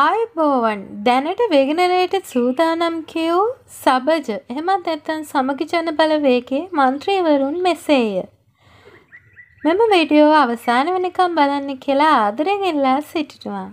ආයුබෝවන් දැනට වේගනරයට සූදානම් කියූ සබජ එහෙමත් නැත්නම් සමගි ජන බලවේගයේ മന്ത്രിවරුන් මෙසේය. මෙම වීඩියෝව අවසාන වෙනකම් බලන්න කියලා ආදරයෙන් ඉල්ලා සිටිනවා.